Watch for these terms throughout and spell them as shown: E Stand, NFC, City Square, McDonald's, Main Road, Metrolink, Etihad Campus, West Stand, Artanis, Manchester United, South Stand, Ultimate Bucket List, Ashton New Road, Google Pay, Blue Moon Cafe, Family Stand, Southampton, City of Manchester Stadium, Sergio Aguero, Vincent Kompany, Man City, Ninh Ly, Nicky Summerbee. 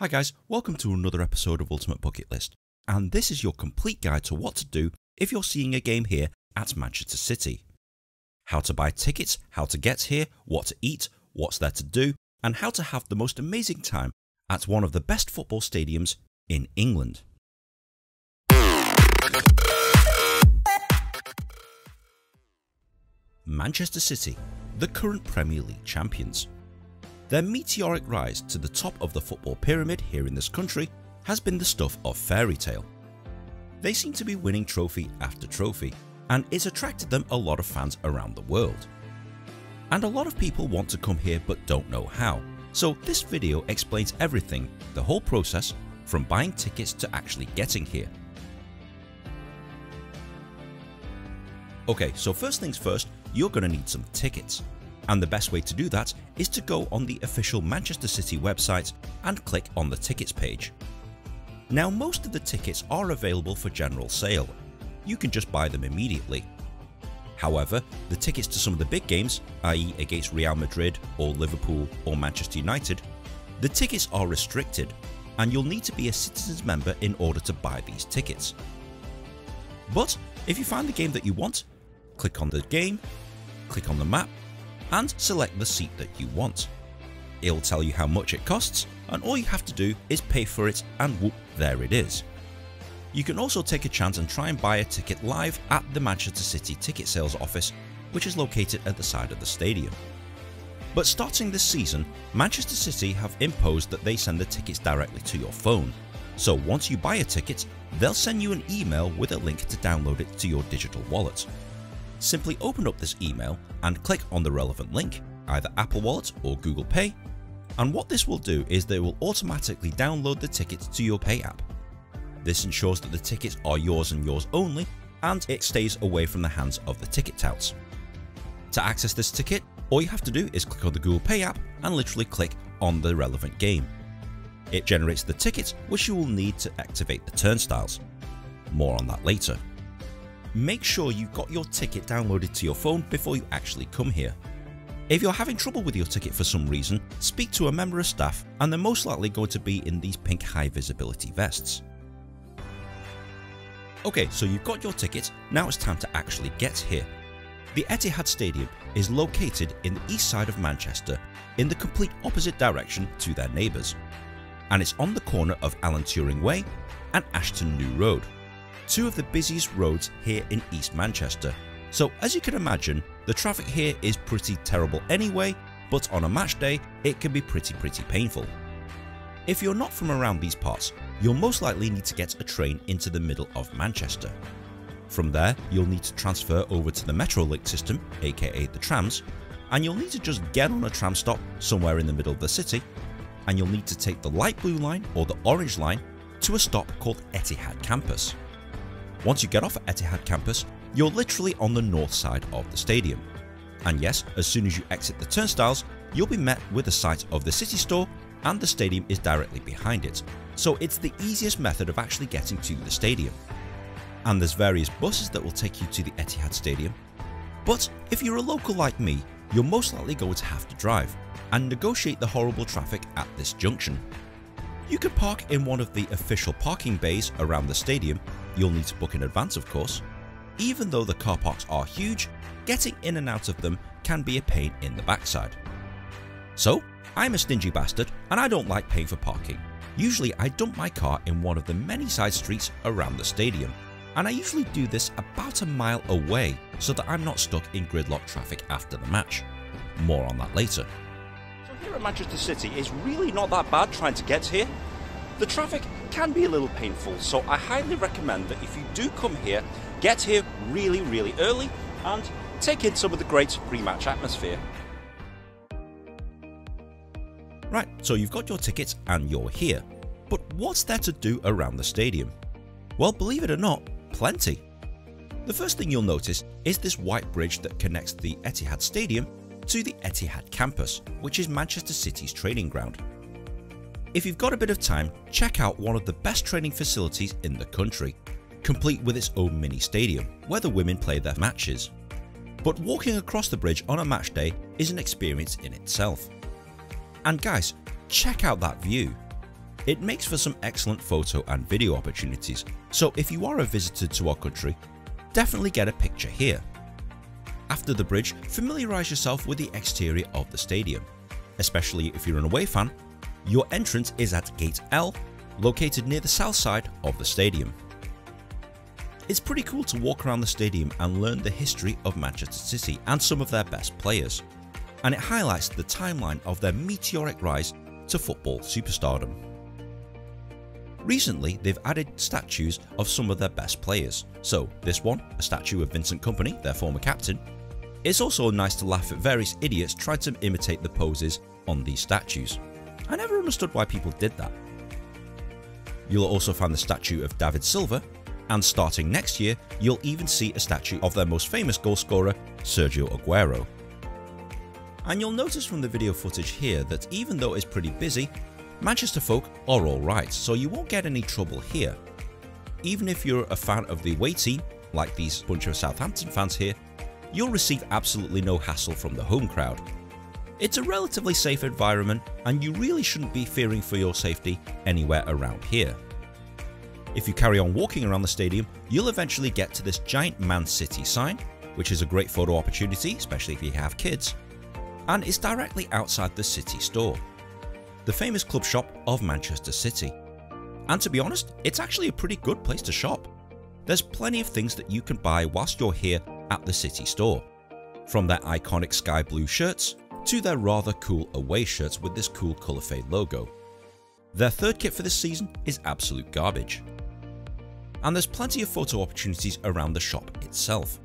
Hi guys, welcome to another episode of Ultimate Bucket List, and this is your complete guide to what to do if you're seeing a game here at Manchester City. How to buy tickets, how to get here, what to eat, what's there to do, and how to have the most amazing time at one of the best football stadiums in England. Manchester City, the current Premier League champions. Their meteoric rise to the top of the football pyramid here in this country has been the stuff of fairy tale. They seem to be winning trophy after trophy, and it's attracted them a lot of fans around the world. And a lot of people want to come here but don't know how, so this video explains everything, the whole process, from buying tickets to actually getting here. Okay, so first things first, you're going to need some tickets. And the best way to do that is to go on the official Manchester City website and click on the tickets page. Now most of the tickets are available for general sale, you can just buy them immediately. However, the tickets to some of the big games, i.e. against Real Madrid or Liverpool or Manchester United, the tickets are restricted and you'll need to be a Citizens member in order to buy these tickets. But if you find the game that you want, click on the game, click on the map, and select the seat that you want. It'll tell you how much it costs, and all you have to do is pay for it and whoop, there it is. You can also take a chance and try and buy a ticket live at the Manchester City ticket sales office, which is located at the side of the stadium. But starting this season, Manchester City have imposed that they send the tickets directly to your phone. So once you buy a ticket, they'll send you an email with a link to download it to your digital wallet. Simply open up this email and click on the relevant link, either Apple Wallet or Google Pay, and what this will do is they will automatically download the tickets to your Pay app. This ensures that the tickets are yours and yours only, and it stays away from the hands of the ticket touts. To access this ticket, all you have to do is click on the Google Pay app and literally click on the relevant game. It generates the tickets which you will need to activate the turnstiles. More on that later. Make sure you've got your ticket downloaded to your phone before you actually come here. If you're having trouble with your ticket for some reason, speak to a member of staff and they're most likely going to be in these pink high visibility vests. Okay, so you've got your ticket, now it's time to actually get here. The Etihad Stadium is located in the east side of Manchester in the complete opposite direction to their neighbours, and it's on the corner of Alan Turing Way and Ashton New Road. Two of the busiest roads here in East Manchester, so as you can imagine the traffic here is pretty terrible anyway, but on a match day it can be pretty painful. If you're not from around these parts, you'll most likely need to get a train into the middle of Manchester. From there you'll need to transfer over to the Metrolink system, aka the trams, and you'll need to just get on a tram stop somewhere in the middle of the city, and you'll need to take the light blue line or the orange line to a stop called Etihad Campus. Once you get off at Etihad Campus, you're literally on the north side of the stadium. And yes, as soon as you exit the turnstiles, you'll be met with the site of the City Store, and the stadium is directly behind it, so it's the easiest method of actually getting to the stadium. And there's various buses that will take you to the Etihad Stadium, but if you're a local like me, you're most likely going to have to drive and negotiate the horrible traffic at this junction. You can park in one of the official parking bays around the stadium. You'll need to book in advance of course. Even though the car parks are huge, getting in and out of them can be a pain in the backside. So I'm a stingy bastard and I don't like paying for parking. Usually I dump my car in one of the many side streets around the stadium, and I usually do this about a mile away so that I'm not stuck in gridlock traffic after the match. More on that later. So here at Manchester City it's really not that bad trying to get here. The traffic can be a little painful, so I highly recommend that if you do come here, get here really early and take in some of the great pre-match atmosphere. Right, so you've got your tickets and you're here, but what's there to do around the stadium? Well, believe it or not, plenty. The first thing you'll notice is this white bridge that connects the Etihad Stadium to the Etihad Campus, which is Manchester City's training ground. If you've got a bit of time, check out one of the best training facilities in the country, complete with its own mini stadium where the women play their matches. But walking across the bridge on a match day is an experience in itself. And guys, check out that view. It makes for some excellent photo and video opportunities, so if you are a visitor to our country, definitely get a picture here. After the bridge, familiarise yourself with the exterior of the stadium. Especially if you're an away fan, your entrance is at Gate L, located near the south side of the stadium. It's pretty cool to walk around the stadium and learn the history of Manchester City and some of their best players, and it highlights the timeline of their meteoric rise to football superstardom. Recently, they've added statues of some of their best players, so this one, a statue of Vincent Kompany, their former captain. It's also nice to laugh at various idiots trying to imitate the poses on these statues. I never understood why people did that. You'll also find the statue of David Silva, and starting next year, you'll even see a statue of their most famous goalscorer, Sergio Aguero. And you'll notice from the video footage here that even though it's pretty busy, Manchester folk are alright, so you won't get any trouble here. Even if you're a fan of the away team, like these bunch of Southampton fans here, you'll receive absolutely no hassle from the home crowd. It's a relatively safe environment, and you really shouldn't be fearing for your safety anywhere around here. If you carry on walking around the stadium, you'll eventually get to this giant Man City sign, which is a great photo opportunity, especially if you have kids, and it's directly outside the City store, the famous club shop of Manchester City. And to be honest, it's actually a pretty good place to shop. There's plenty of things that you can buy whilst you're here at the City store, from their iconic sky blue shirts to their rather cool away shirts with this cool colourfade logo. Their third kit for this season is absolute garbage. And there's plenty of photo opportunities around the shop itself.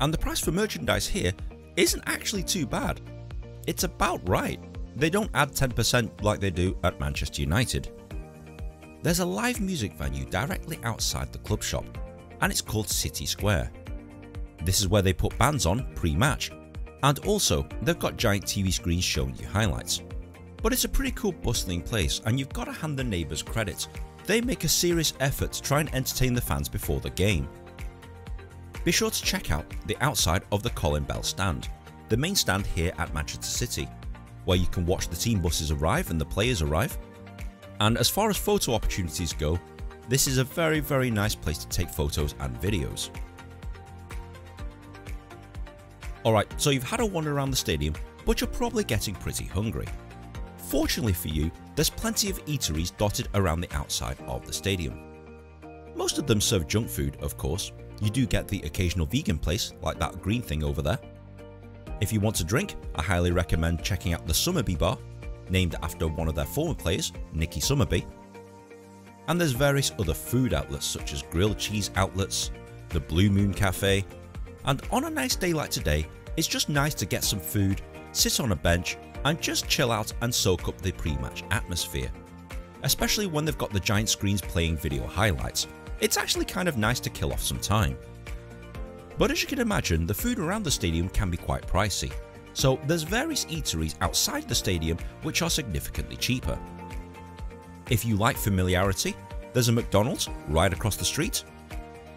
And the price for merchandise here isn't actually too bad. It's about right. They don't add 10% like they do at Manchester United. There's a live music venue directly outside the club shop, and it's called City Square. This is where they put bands on pre-match, and also they've got giant TV screens showing you highlights. But it's a pretty cool bustling place, and you've got to hand the neighbours credit. They make a serious effort to try and entertain the fans before the game. Be sure to check out the outside of the Colin Bell Stand, the main stand here at Manchester City, where you can watch the team buses arrive and the players arrive. And as far as photo opportunities go, this is a very, very nice place to take photos and videos. Alright, so you've had a wander around the stadium, but you're probably getting pretty hungry. Fortunately for you, there's plenty of eateries dotted around the outside of the stadium. Most of them serve junk food, of course. You do get the occasional vegan place, like that green thing over there. If you want to drink, I highly recommend checking out the Summerbee bar, named after one of their former players, Nicky Summerbee. And there's various other food outlets such as grilled cheese outlets, the Blue Moon Cafe, and on a nice day like today, it's just nice to get some food, sit on a bench, and just chill out and soak up the pre-match atmosphere, especially when they've got the giant screens playing video highlights. It's actually kind of nice to kill off some time. But as you can imagine, the food around the stadium can be quite pricey, so there's various eateries outside the stadium which are significantly cheaper. If you like familiarity, there's a McDonald's right across the street,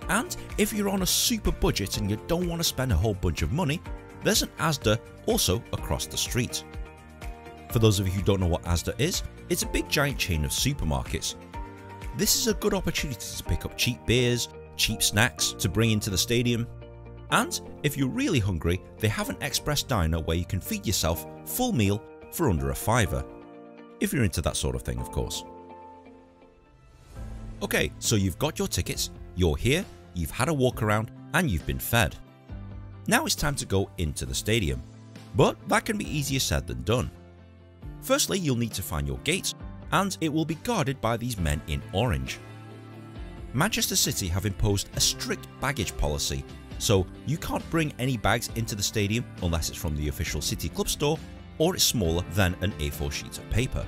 and if you're on a super budget and you don't want to spend a whole bunch of money, there's an Asda also across the street. For those of you who don't know what Asda is, it's a big giant chain of supermarkets. This is a good opportunity to pick up cheap beers, cheap snacks to bring into the stadium, and if you're really hungry, they have an express diner where you can feed yourself full meal for under a fiver, if you're into that sort of thing, of course. Okay, so you've got your tickets, you're here, you've had a walk around, and you've been fed. Now it's time to go into the stadium, but that can be easier said than done. Firstly, you'll need to find your gate, and it will be guarded by these men in orange. Manchester City have imposed a strict baggage policy, so you can't bring any bags into the stadium unless it's from the official City Club store or it's smaller than an A4 sheet of paper.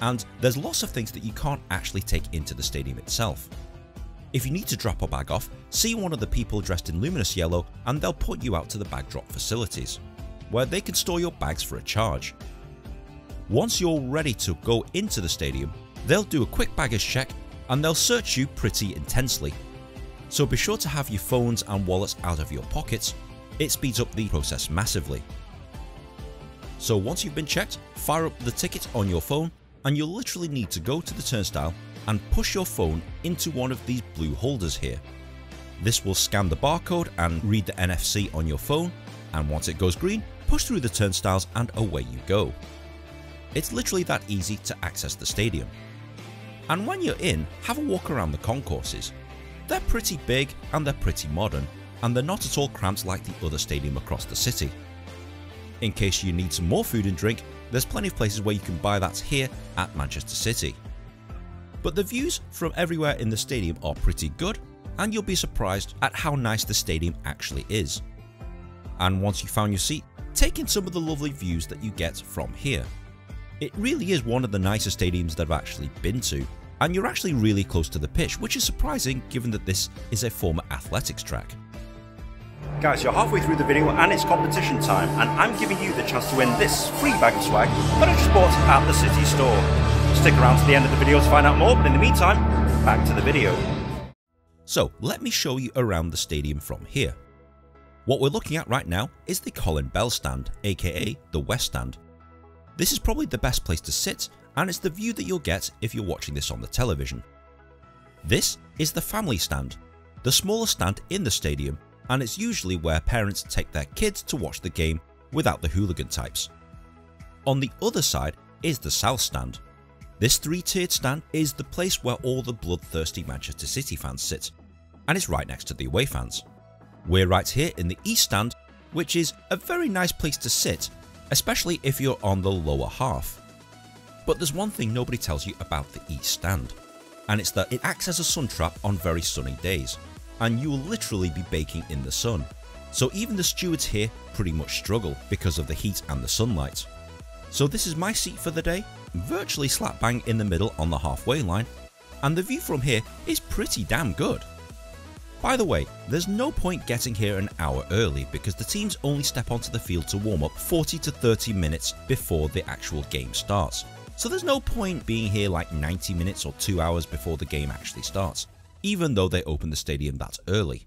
And there's lots of things that you can't actually take into the stadium itself. If you need to drop a bag off, see one of the people dressed in luminous yellow and they'll put you out to the bag drop facilities, where they can store your bags for a charge. Once you're ready to go into the stadium, they'll do a quick baggage check and they'll search you pretty intensely. So be sure to have your phones and wallets out of your pockets, it speeds up the process massively. So once you've been checked, fire up the ticket on your phone and you'll literally need to go to the turnstile and push your phone into one of these blue holders here. This will scan the barcode and read the NFC on your phone, and once it goes green, push through the turnstiles and away you go. It's literally that easy to access the stadium. And when you're in, have a walk around the concourses. They're pretty big and they're pretty modern, and they're not at all cramped like the other stadium across the city. In case you need some more food and drink, there's plenty of places where you can buy that here at Manchester City. But the views from everywhere in the stadium are pretty good, and you'll be surprised at how nice the stadium actually is. And once you found your seat, take in some of the lovely views that you get from here. It really is one of the nicer stadiums that I've actually been to, and you're actually really close to the pitch, which is surprising given that this is a former athletics track. Guys, you're halfway through the video and it's competition time, and I'm giving you the chance to win this free bag of swag that I just bought at the City Store. Stick around to the end of the video to find out more, but in the meantime, back to the video. So let me show you around the stadium from here. What we're looking at right now is the Colin Bell Stand, aka the West Stand. This is probably the best place to sit, and it's the view that you'll get if you're watching this on the television. This is the Family Stand, the smallest stand in the stadium, and it's usually where parents take their kids to watch the game without the hooligan types. On the other side is the South Stand. This three-tiered stand is the place where all the bloodthirsty Manchester City fans sit, and it's right next to the away fans. We're right here in the E Stand, which is a very nice place to sit, especially if you're on the lower half. But there's one thing nobody tells you about the E Stand, and it's that it acts as a sun trap on very sunny days, and you will literally be baking in the sun. So even the stewards here pretty much struggle because of the heat and the sunlight. So this is my seat for the day, virtually slap bang in the middle on the halfway line, and the view from here is pretty damn good. By the way, there's no point getting here an hour early because the teams only step onto the field to warm up 40 to 30 minutes before the actual game starts. So there's no point being here like 90 minutes or 2 hours before the game actually starts, even though they open the stadium that early.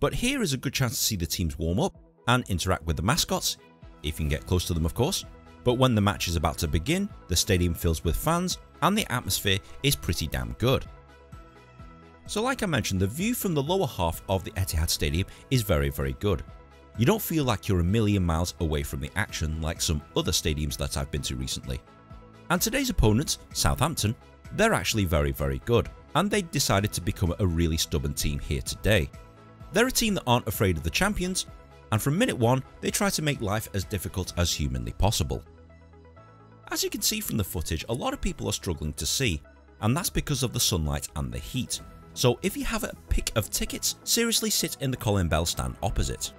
But here is a good chance to see the teams warm up and interact with the mascots, if you can get close to them of course. But when the match is about to begin, the stadium fills with fans and the atmosphere is pretty damn good. So like I mentioned, the view from the lower half of the Etihad Stadium is very good. You don't feel like you're a million miles away from the action like some other stadiums that I've been to recently. And today's opponents, Southampton, they're actually very good, and they decided to become a really stubborn team here today. They're a team that aren't afraid of the champions, and from minute one, they try to make life as difficult as humanly possible. As you can see from the footage, a lot of people are struggling to see, and that's because of the sunlight and the heat. So if you have a pick of tickets, seriously sit in the Colin Bell Stand opposite.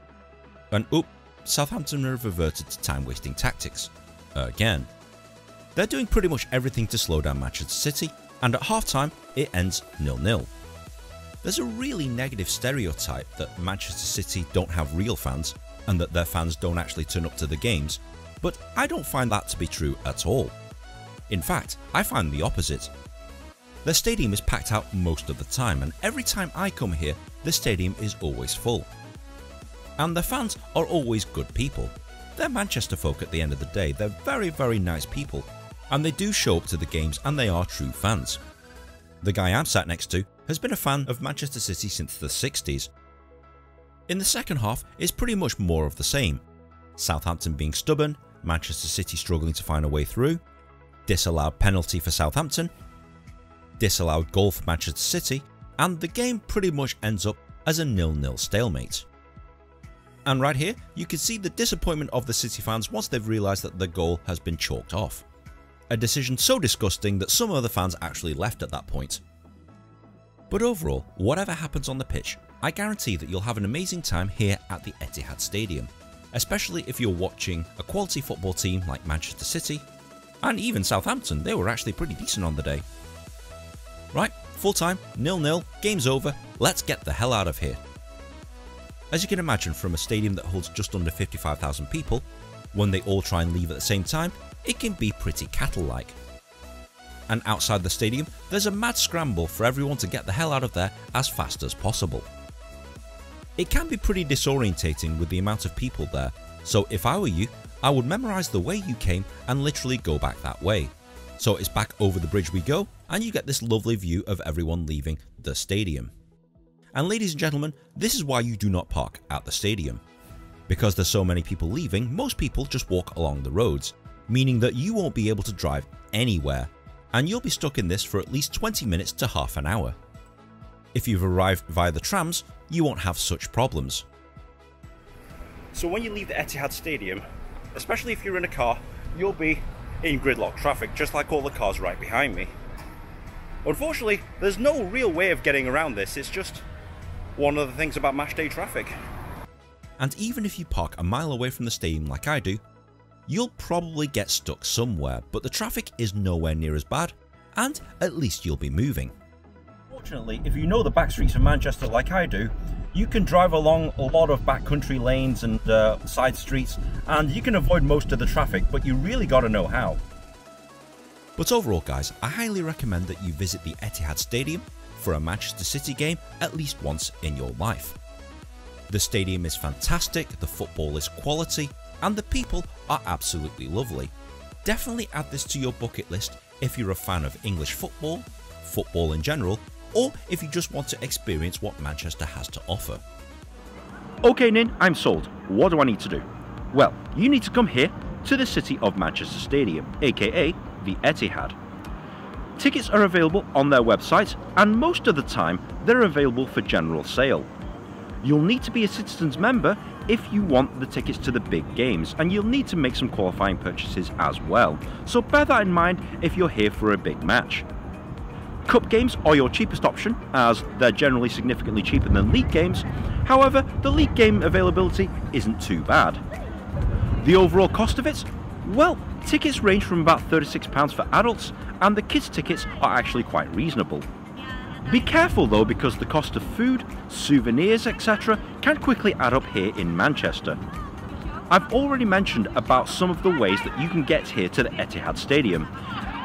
And oop, Southampton have reverted to time-wasting tactics. Again. They're doing pretty much everything to slow down Manchester City, and at half-time, it ends 0-0. There's a really negative stereotype that Manchester City don't have real fans, and that their fans don't actually turn up to the games, but I don't find that to be true at all. In fact, I find the opposite. Their stadium is packed out most of the time, and every time I come here, the stadium is always full. And the fans are always good people. They're Manchester folk at the end of the day, they're very nice people, and they do show up to the games and they are true fans. The guy I'm sat next to has been a fan of Manchester City since the 60s. In the second half, it's pretty much more of the same. Southampton being stubborn, Manchester City struggling to find a way through, disallowed penalty for Southampton, disallowed goal for Manchester City, and the game pretty much ends up as a 0-0 stalemate. And right here, you can see the disappointment of the City fans once they've realised that the goal has been chalked off. A decision so disgusting that some of the fans actually left at that point. But overall, whatever happens on the pitch, I guarantee that you'll have an amazing time here at the Etihad Stadium, especially if you're watching a quality football team like Manchester City, and even Southampton, they were actually pretty decent on the day. Right, full time, 0-0, game's over, let's get the hell out of here. As you can imagine, from a stadium that holds just under 55,000 people, when they all try and leave at the same time, it can be pretty cattle-like. And outside the stadium, there's a mad scramble for everyone to get the hell out of there as fast as possible. It can be pretty disorientating with the amount of people there, so if I were you, I would memorise the way you came and literally go back that way. So it's back over the bridge we go, and you get this lovely view of everyone leaving the stadium. And ladies and gentlemen, this is why you do not park at the stadium. Because there's so many people leaving, most people just walk along the roads, meaning that you won't be able to drive anywhere, and you'll be stuck in this for at least 20 minutes to half an hour. If you've arrived via the trams, you won't have such problems. So when you leave the Etihad Stadium, especially if you're in a car, you'll be in gridlock traffic, just like all the cars right behind me. Unfortunately, there's no real way of getting around this, it's just one of the things about match day traffic. And even if you park a mile away from the stadium like I do, you'll probably get stuck somewhere, but the traffic is nowhere near as bad, and at least you'll be moving. Fortunately, if you know the back streets of Manchester like I do, you can drive along a lot of backcountry lanes and side streets, and you can avoid most of the traffic, but you really gotta know how. But overall guys, I highly recommend that you visit the Etihad Stadium for a Manchester City game at least once in your life. The stadium is fantastic, the football is quality, and the people are absolutely lovely. Definitely add this to your bucket list if you're a fan of English football, football in general, or if you just want to experience what Manchester has to offer. Okay Nin, I'm sold. What do I need to do? Well, you need to come here to the City of Manchester Stadium, aka the Etihad. Tickets are available on their website, and most of the time they're available for general sale. You'll need to be a Citizens member if you want the tickets to the big games, and you'll need to make some qualifying purchases as well, so bear that in mind if you're here for a big match. Cup games are your cheapest option, as they're generally significantly cheaper than league games. However, the league game availability isn't too bad. The overall cost of it? Well, tickets range from about £36 for adults, and the kids' tickets are actually quite reasonable. Be careful though, because the cost of food, souvenirs, etc. can quickly add up here in Manchester. I've already mentioned about some of the ways that you can get here to the Etihad Stadium.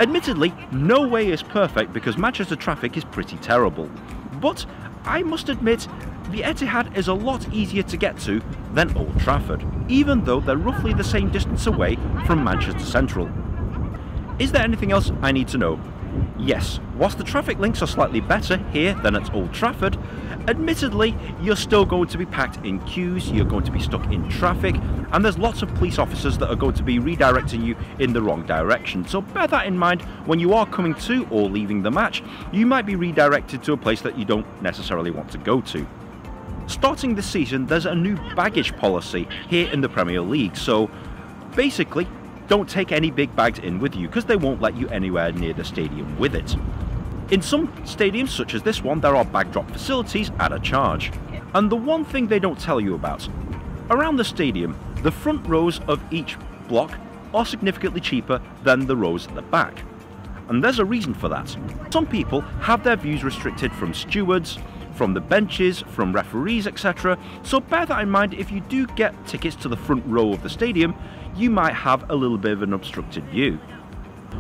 Admittedly, no way is perfect because Manchester traffic is pretty terrible. But I must admit, the Etihad is a lot easier to get to than Old Trafford, even though they're roughly the same distance away from Manchester Central. Is there anything else I need to know? Yes, whilst the traffic links are slightly better here than at Old Trafford, admittedly you're still going to be packed in queues, you're going to be stuck in traffic, and there's lots of police officers that are going to be redirecting you in the wrong direction, so bear that in mind when you are coming to or leaving the match. You might be redirected to a place that you don't necessarily want to go to. Starting this season, there's a new baggage policy here in the Premier League, so basically don't take any big bags in with you because they won't let you anywhere near the stadium with it. In some stadiums such as this one, there are bag drop facilities at a charge. And the one thing they don't tell you about, around the stadium, the front rows of each block are significantly cheaper than the rows at the back. And there's a reason for that. Some people have their views restricted from stewards, from the benches, from referees, etc. So bear that in mind. If you do get tickets to the front row of the stadium, you might have a little bit of an obstructed view.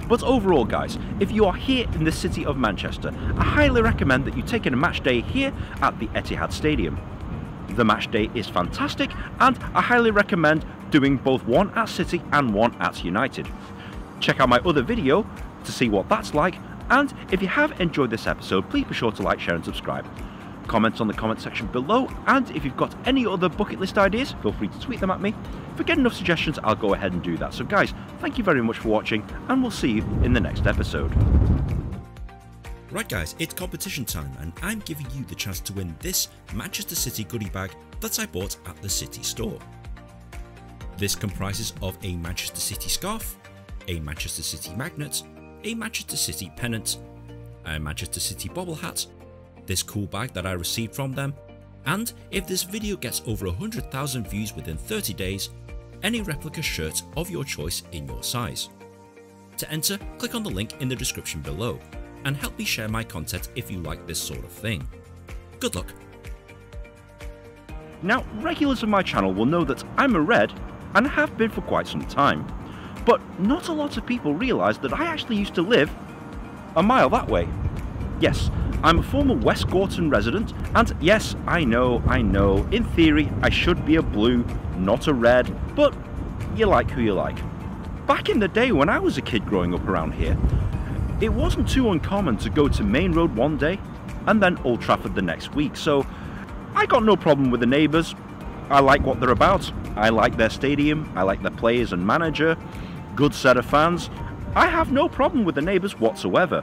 But overall guys, if you are here in the City of Manchester, I highly recommend that you take in a match day here at the Etihad Stadium. The match day is fantastic, and I highly recommend doing both one at City and one at United. Check out my other video to see what that's like, and if you have enjoyed this episode, please be sure to like, share and subscribe. Comments on the comment section below, and if you've got any other bucket list ideas, feel free to tweet them at me. If I get enough suggestions, I'll go ahead and do that. So guys, thank you very much for watching, and we'll see you in the next episode. Right guys, it's competition time, and I'm giving you the chance to win this Manchester City goodie bag that I bought at the City store. This comprises of a Manchester City scarf, a Manchester City magnet, a Manchester City pennant, a Manchester City bobble hat, this cool bag that I received from them, and if this video gets over 100,000 views within 30 days, any replica shirt of your choice in your size. To enter, click on the link in the description below, and help me share my content if you like this sort of thing. Good luck! Now, regulars of my channel will know that I'm a Red, and I have been for quite some time, but not a lot of people realise that I actually used to live a mile that way. Yes, I'm a former West Gorton resident, and yes, I know, in theory I should be a blue, not a red, but you like who you like. Back in the day when I was a kid growing up around here, It wasn't too uncommon to go to Main Road one day and then Old Trafford the next week, so I got no problem with the neighbours. I like what they're about, I like their stadium, I like their players and manager, good set of fans. I have no problem with the neighbours whatsoever.